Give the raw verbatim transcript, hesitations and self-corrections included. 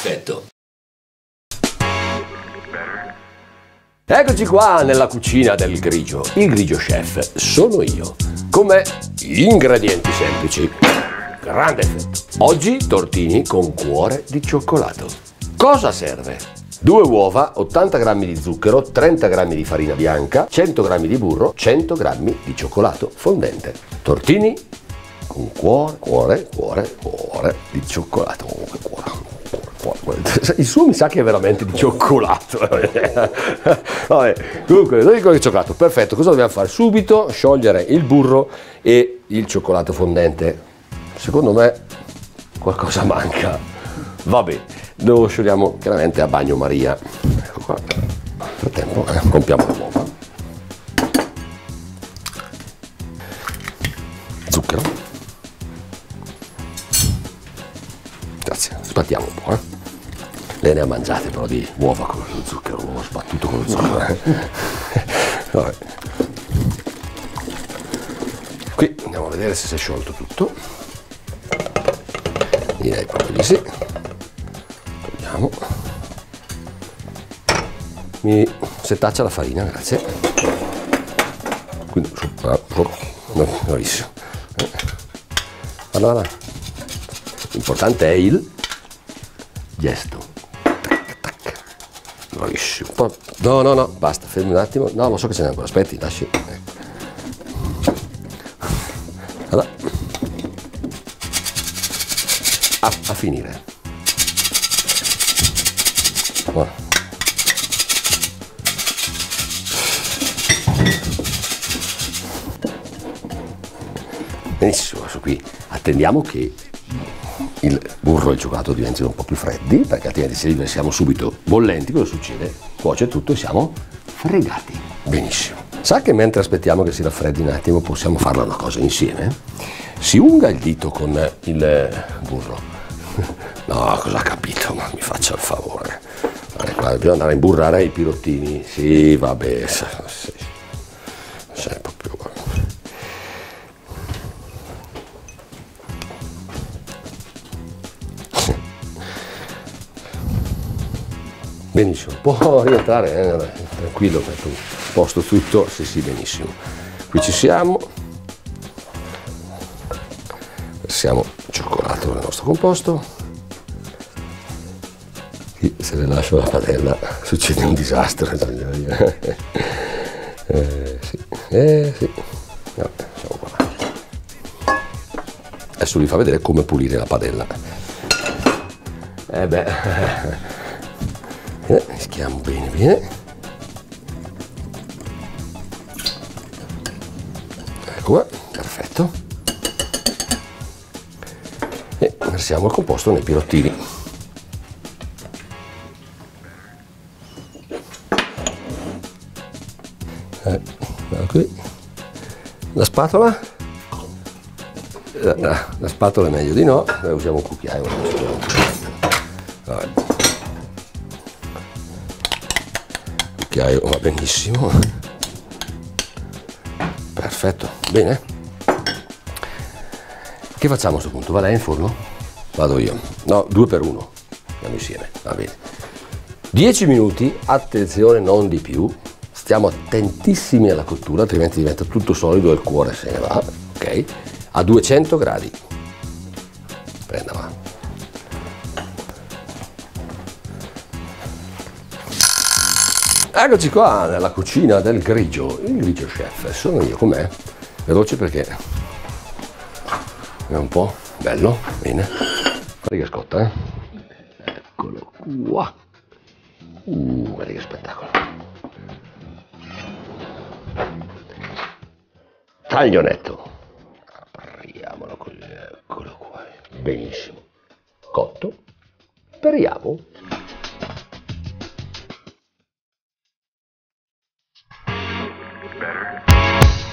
perfetto. Eccoci qua nella cucina del Grigio. Il Grigio Chef sono io. Come ingredienti semplici. Grande effetto. Oggi tortini con cuore di cioccolato. Cosa serve? due uova, ottanta grammi di zucchero, trenta grammi di farina bianca, cento grammi di burro, cento grammi di cioccolato fondente. Tortini con cuore, cuore, cuore, cuore di cioccolato. Il suo mi sa che è veramente di cioccolato. Vabbè, comunque, noi con il cioccolato, perfetto. Cosa dobbiamo fare? Subito sciogliere il burro e il cioccolato fondente. Secondo me qualcosa manca. Va bene. Lo sciogliamo chiaramente a bagnomaria. Ecco qua. Nel frattempo eh, rompiamo le uova. Zucchero. Grazie, sbattiamo un po'. Eh. Lei ne ha mangiate però di uova con lo zucchero, l'uovo sbattuto con lo zucchero. Eh. Vabbè. Qui andiamo a vedere se si è sciolto tutto. Direi proprio di sì. Mi setaccia la farina, grazie. Quindi, bravissimo. Allora, l'importante è il gesto. Tac, tac. Bravissimo. No, no, no, basta, fermi un attimo. No, lo so che ce n'è ancora, aspetti, lasci. Allora. A, a finire. Benissimo, adesso qui attendiamo che il burro e il cioccolato diventino un po' più freddi, perché altrimenti se li siamo subito bollenti, cosa succede? Cuoce tutto e siamo fregati. Benissimo. Sa che mentre aspettiamo che si raffreddi un attimo possiamo farla una cosa insieme? Si unga il dito con il burro. No, cosa ha capito? Ma mi faccia il favore. Allora, bisogna andare a imburrare i pirottini. Sì, vabbè. Sì. Sì, proprio. Benissimo, può rientrare, eh, tranquillo, metto a posto tutto, sì sì, benissimo. Qui ci siamo, versiamo il cioccolato nel nostro composto. Qui se le lascio la padella succede un disastro. Eh sì, eh sì, vabbè, siamo qua. Adesso vi fa vedere come pulire la padella. Eh beh. Eh, mischiamo bene bene, ecco qua, perfetto, e versiamo il composto nei pirottini. Eh, qui. La spatola, la, la, la spatola è meglio di no, la usiamo un cucchiaio, vabbè. Va benissimo, perfetto, bene. Che facciamo a questo punto? Va lei in forno? Vado io. No, due per uno, andiamo insieme, va bene. dieci minuti, attenzione, non di più, stiamo attentissimi alla cottura, altrimenti diventa tutto solido e il cuore se ne va, ok? A duecento gradi. Prenda va. Eccoci qua nella cucina del Grigio, il Grigio Chef, sono io, com'è? Veloce perché è un po' bello, bene, guarda che scotta, eh? Eccolo qua, uh, guarda che spettacolo, taglionetto, apriamolo così, eccolo qua, benissimo, cotto, periamo. Better.